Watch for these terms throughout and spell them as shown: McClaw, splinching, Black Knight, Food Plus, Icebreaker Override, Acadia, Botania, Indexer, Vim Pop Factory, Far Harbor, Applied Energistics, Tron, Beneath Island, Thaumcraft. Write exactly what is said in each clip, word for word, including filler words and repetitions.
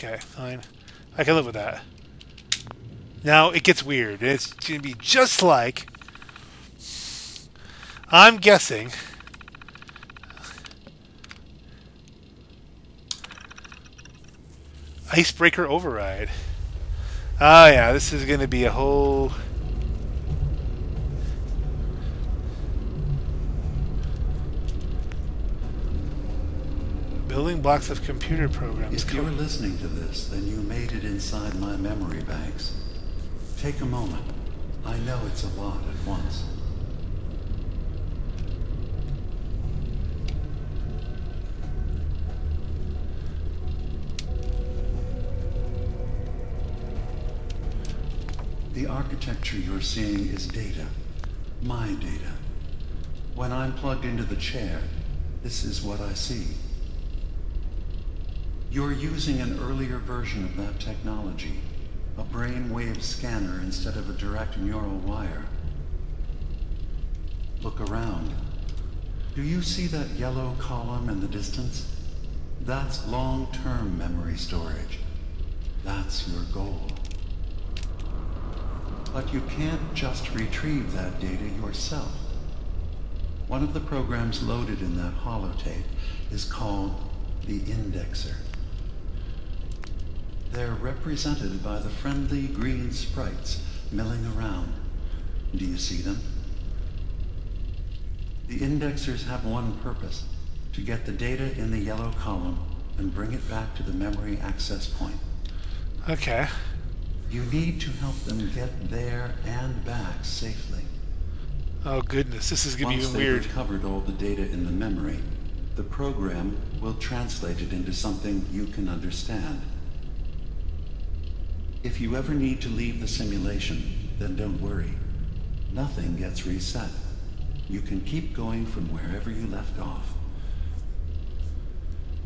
Okay, fine. I can live with that. Now it gets weird. It's going to be just like... I'm guessing... Icebreaker Override. Oh yeah, this is going to be a whole... Building blocks of computer programs. If you're listening to this, then you made it inside my memory banks. Take a moment. I know it's a lot at once. The architecture you're seeing is data. My data. When I'm plugged into the chair, this is what I see. You're using an earlier version of that technology, a brainwave scanner instead of a direct neural wire. Look around. Do you see that yellow column in the distance? That's long-term memory storage. That's your goal. But you can't just retrieve that data yourself. One of the programs loaded in that holotape is called the Indexer. They're represented by the friendly green sprites milling around. Do you see them? The indexers have one purpose, to get the data in the yellow column and bring it back to the memory access point. Okay. You need to help them get there and back safely. Oh goodness, this is going to be even weird. Once they've recovered all the data in the memory, the program will translate it into something you can understand. If you ever need to leave the simulation, then don't worry. Nothing gets reset. You can keep going from wherever you left off.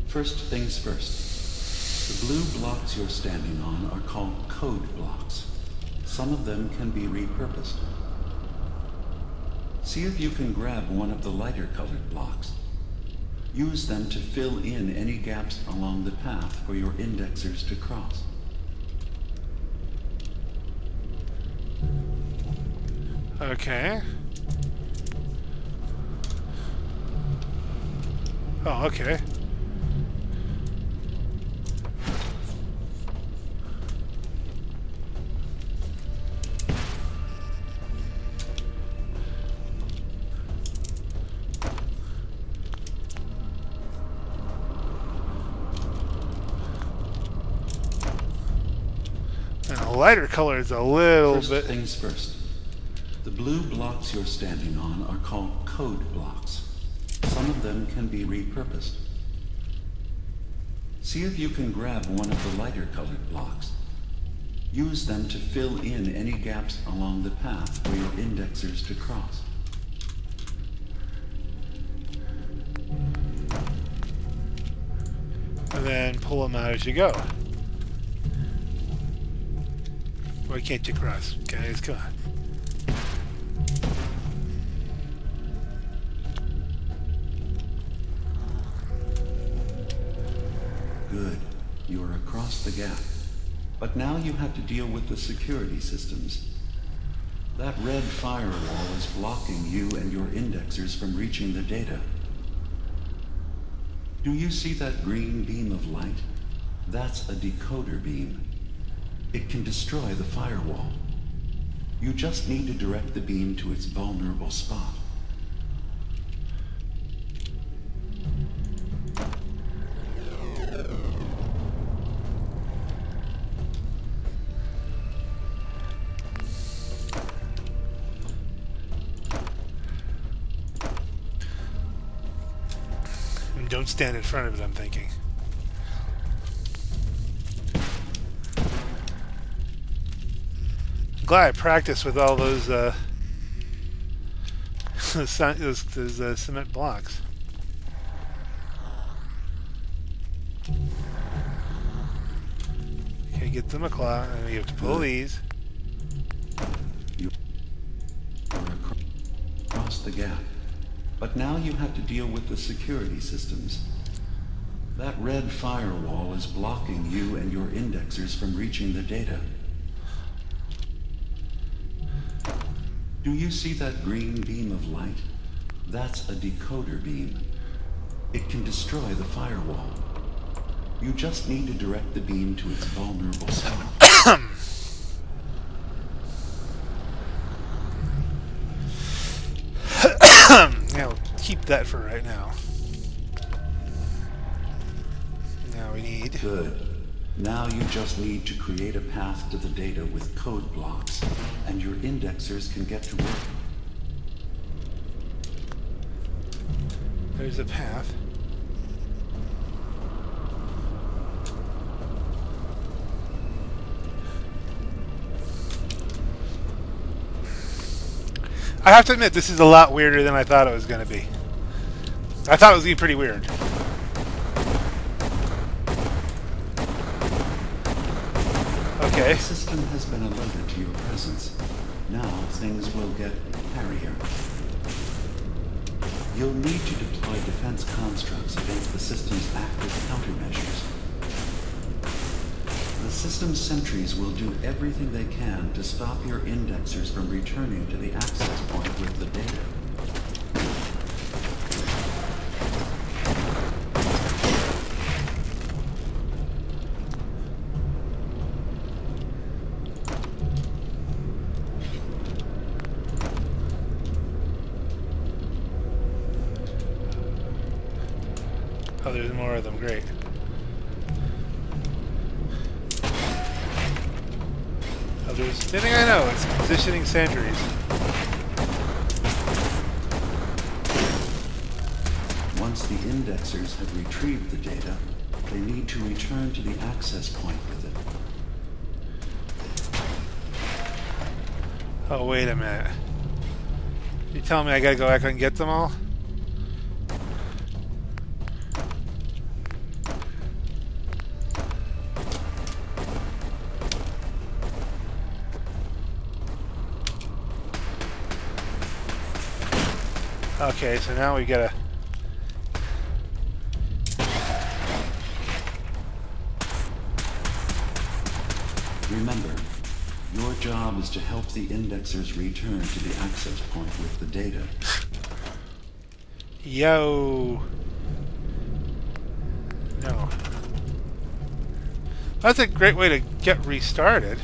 First things first. The blue blocks you're standing on are called code blocks. Some of them can be repurposed. See if you can grab one of the lighter colored blocks. Use them to fill in any gaps along the path for your indexers to cross. Okay. Oh, okay. And the lighter color is a little bit. First things first. The blue blocks you're standing on are called code blocks. Some of them can be repurposed. See if you can grab one of the lighter colored blocks. Use them to fill in any gaps along the path for your indexers to cross. And then pull them out as you go. Why can't you cross? Guys, come on. Good. You are across the gap. But now you have to deal with the security systems. That red firewall is blocking you and your indexers from reaching the data. Do you see that green beam of light? That's a decoder beam. It can destroy the firewall. You just need to direct the beam to its vulnerable spot. Don't stand in front of it, I'm thinking. I'm glad I practiced with all those uh, those, those uh, cement blocks. Okay, get the McClaw, and we have to pull these. You cross the gap. But now you have to deal with the security systems. That red firewall is blocking you and your indexers from reaching the data. Do you see that green beam of light? That's a decoder beam. It can destroy the firewall. You just need to direct the beam to its vulnerable cell. Yeah, we'll keep that for right now. Now we need... Good. Now you just need to create a path to the data with code blocks, and your indexers can get to work. There's a path. I have to admit, this is a lot weirder than I thought it was going to be. I thought it was going to be pretty weird. Okay. The system has been alerted to your presence. Now things will get hairier. You'll need to deploy defense constructs against the system's active countermeasures. The system's sentries will do everything they can to stop your indexers from returning to the access point with the data. Them, great. Others. The thing I know is positioning sentries. Once the indexers have retrieved the data, they need to return to the access point with it. Oh, wait a minute. You telling me I gotta go back and get them all? Okay, so now we gotta... Remember, your job is to help the indexers return to the access point with the data. Yo! No. That's a great way to get restarted.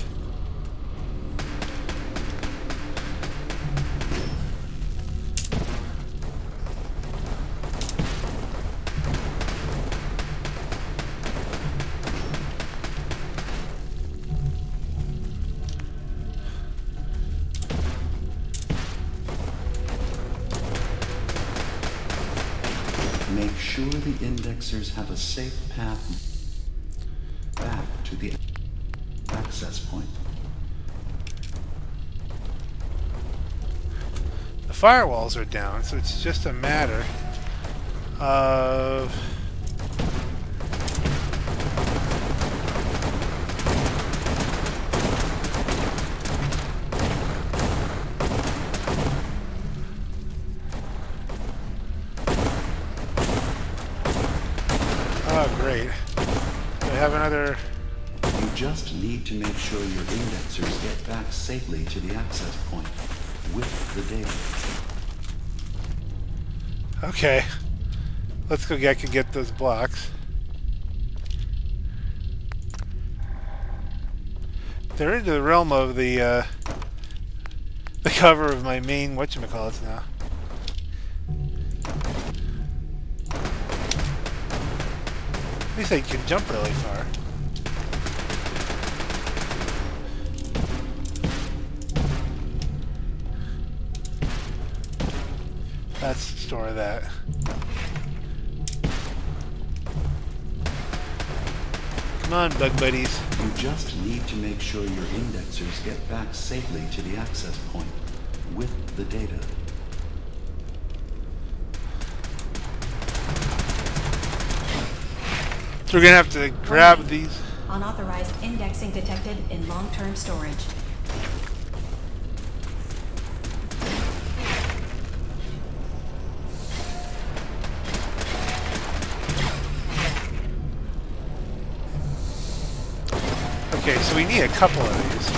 Have a safe path back to the access point. The firewalls are down, so it's just a matter of... need to make sure your indexers get back safely to the access point with the data. Okay. Let's go get, I can get those blocks. They're into the realm of the uh, the cover of my main whatchamacallits now. At least I can jump really far. Let's store that. Come on, bug buddies. You just need to make sure your indexers get back safely to the access point with the data. So we're gonna have to grab these. Unauthorized indexing detected in long-term storage. Okay, so we need a couple of these.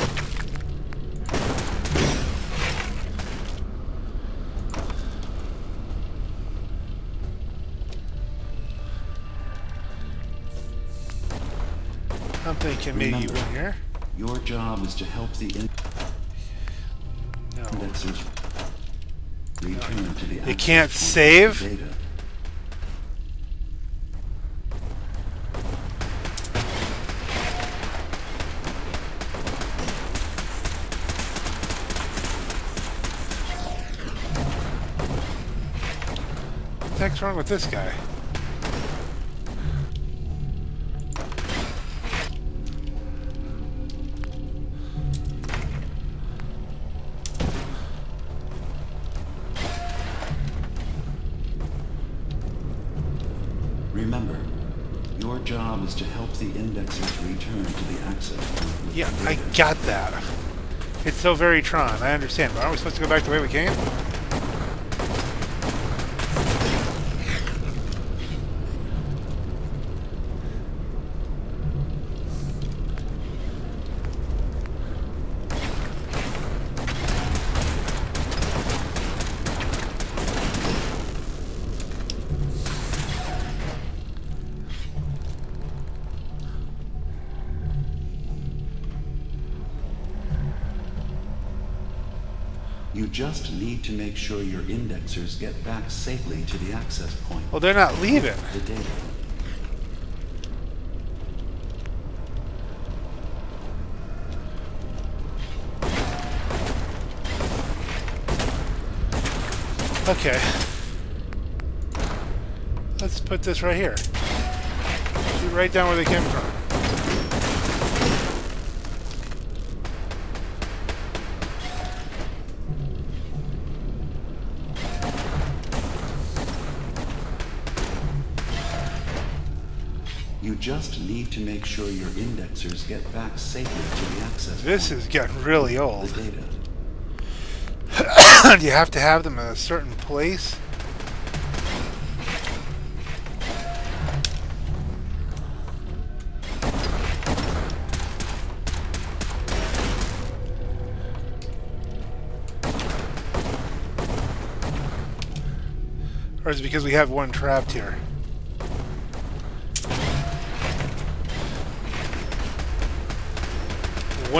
I'm thinking maybe Remember, one here. Your job is to help the in no. indexers return no. to the. It can't save. Data. What the heck's wrong with this guy? To help the indexers return to the access. Yeah, I got that. It's so very Tron, I understand, but aren't we supposed to go back the way we came? You just need to make sure your indexers get back safely to the access point. Well, they're not leaving. The data. Okay. Let's put this right here. Shoot right down where they came from. Just need to make sure your indexers get back safely to the access. This is getting really old. The data. Do you have to have them in a certain place? Or is it because we have one trapped here?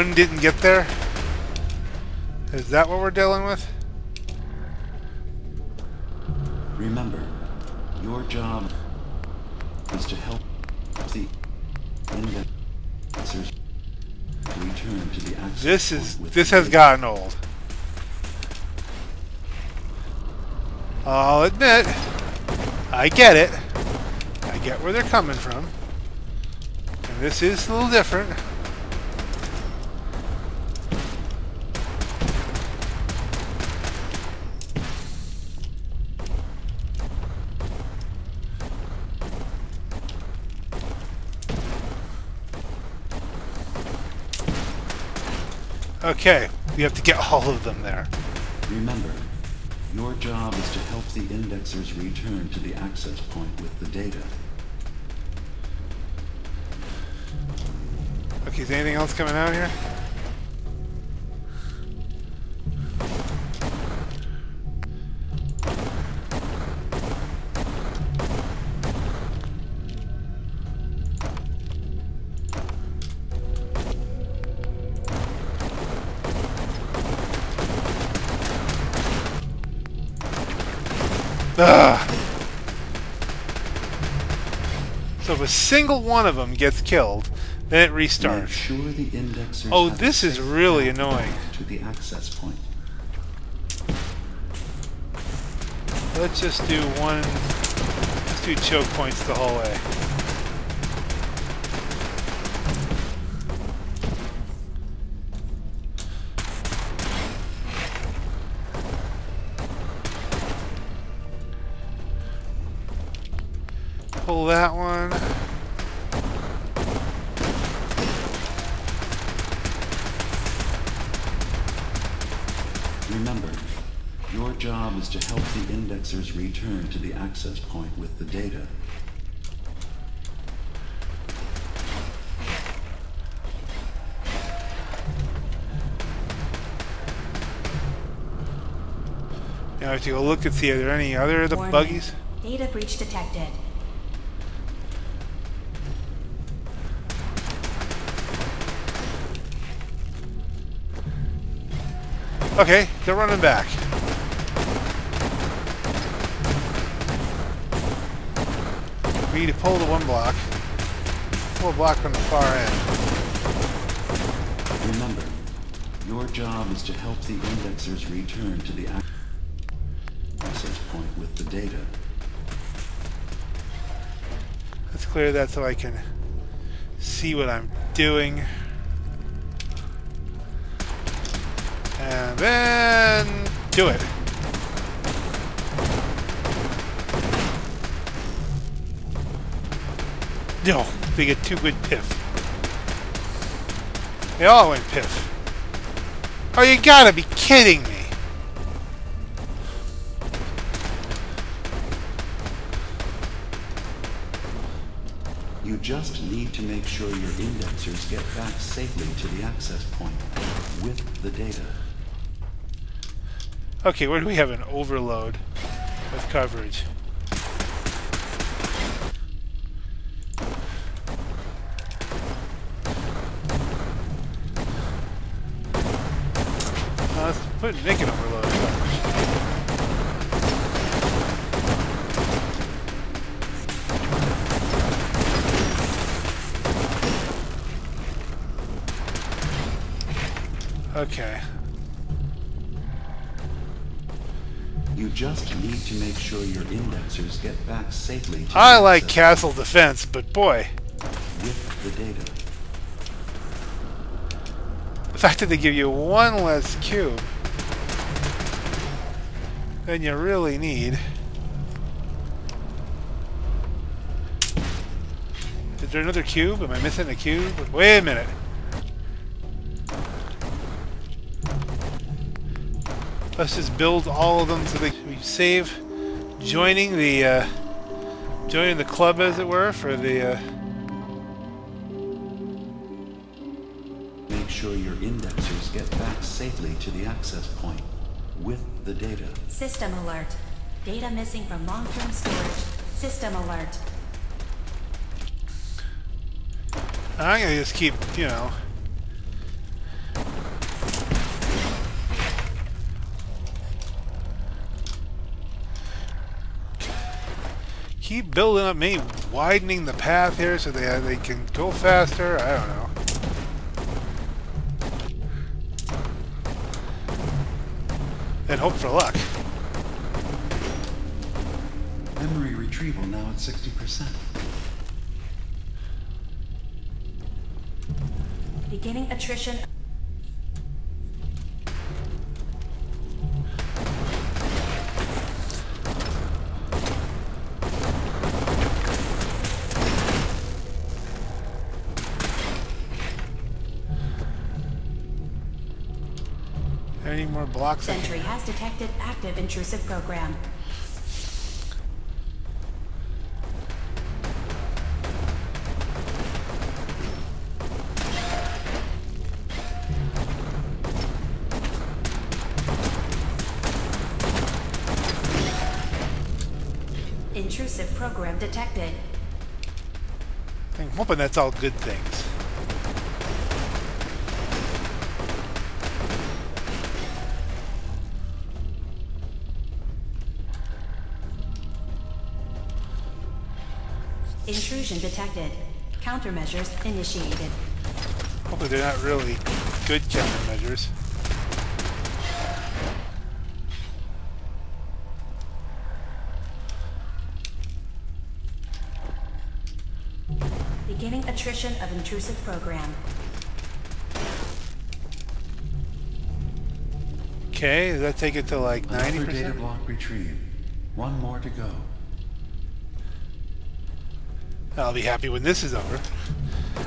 One didn't get there? Is that what we're dealing with? Remember, your job is to help the indexers return to the access. This is this has gotten old. I'll admit, I get it. I get where they're coming from. And this is a little different. Okay, we have to get all of them there. Remember, your job is to help the indexers return to the access point with the data. Okay, is anything else coming out here? Ugh. So if a single one of them gets killed, then it restarts. Make sure the indexers oh, this is really annoying. To the access point. Let's just do one, let's do choke points the whole way. Pull that one. Remember, your job is to help the indexers return to the access point with the data. Now I have to go look to see, are there any other the buggies? Data breach detected. Okay, they're running back. We need to pull the one block. Pull a block on the far end. Remember, your job is to help the indexers return to the access point with the data. Let's clear that so I can see what I'm doing. And then do it. No, they get two good piff. They all went piff. Oh, you gotta be kidding me. You just need to make sure your indexers get back safely to the access point with the data. Okay, where do we have an overload of coverage? Now let's put make an overload of coverage. Okay. You just need to make sure your indexers get back safely to I like castle defense, but boy. With the data. The fact that they give you one less cube than you really need. Is there another cube? Am I missing a cube? Wait a minute. Let's just build all of them so that we save joining the uh, joining the club, as it were, for the. Uh... Make sure your indexers get back safely to the access point with the data. System alert. Data missing from long-term storage. System alert. I'm gonna just keep, you know. Keep building up, maybe widening the path here so they uh, they can go faster. I don't know. And hope for luck. Memory retrieval now at sixty percent. Beginning attrition. Any more blocks? Sentry has detected active intrusive program. Intrusive program detected. I'm hoping that's all good things. Intrusion detected. Countermeasures initiated. Hopefully they're not really good countermeasures. Beginning attrition of intrusive program. Okay, does that take it to like ninety percent? Another data block retrieved. One more to go. I'll be happy when this is over.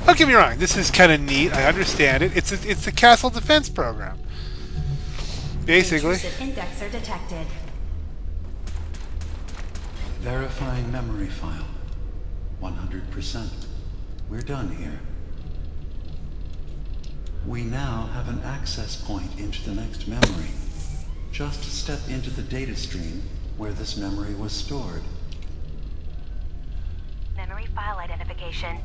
Don't get me wrong, this is kind of neat. I understand it. It's a, it's the castle defense program, basically. Indexer detected. Verifying memory file. one hundred percent. We're done here. We now have an access point into the next memory. Just step into the data stream where this memory was stored. Memory file identification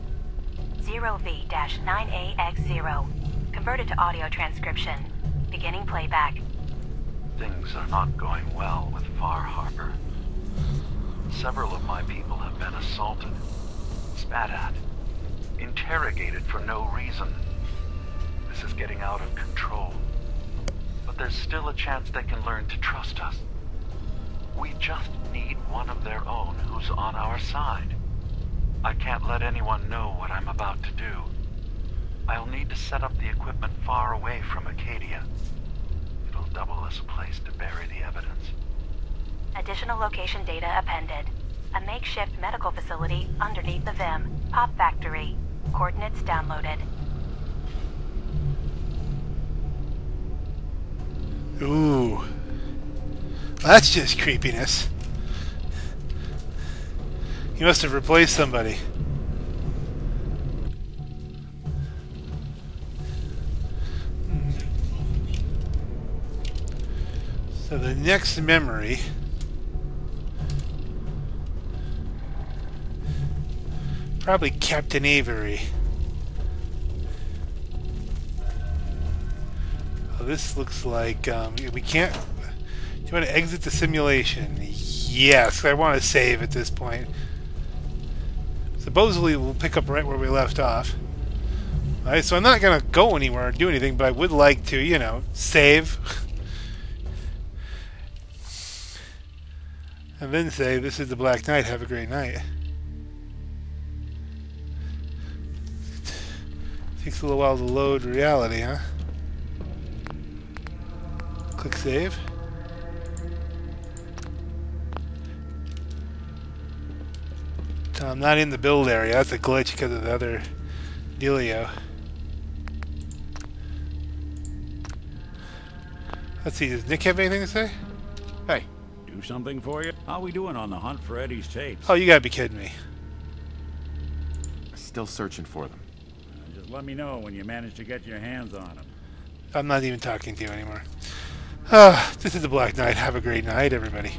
zero V nine A X zero. Converted to audio transcription. Beginning playback. Things are not going well with Far Harbor. Several of my people have been assaulted, spat at, interrogated for no reason. This is getting out of control. But there's still a chance they can learn to trust us. We just need one of their own who's on our side. I can't let anyone know what I'm about to do. I'll need to set up the equipment far away from Acadia. It'll double as a place to bury the evidence. Additional location data appended. A makeshift medical facility underneath the Vim Pop Factory. Coordinates downloaded. Ooh. That's just creepiness. You must have replaced somebody. So the next memory probably Captain Avery. Well, this looks like um, we can't. Do you want to exit the simulation? Yes, I want to save at this point. Supposedly we'll pick up right where we left off. All right, so I'm not gonna go anywhere or do anything, but I would like to, you know, save. And then say, this is the Black Knight, have a great night. Takes a little while to load reality, huh? Click save. So I'm not in the build area, that's a glitch because of the other dealio. Let's see, does Nick have anything to say? Hey. Do something for you? How we doing on the hunt for Eddie's tapes? Oh, you gotta be kidding me. Still searching for them. Uh, just let me know when you manage to get your hands on them. I'm not even talking to you anymore. Uh, this is the Black Knight. Have a great night, everybody.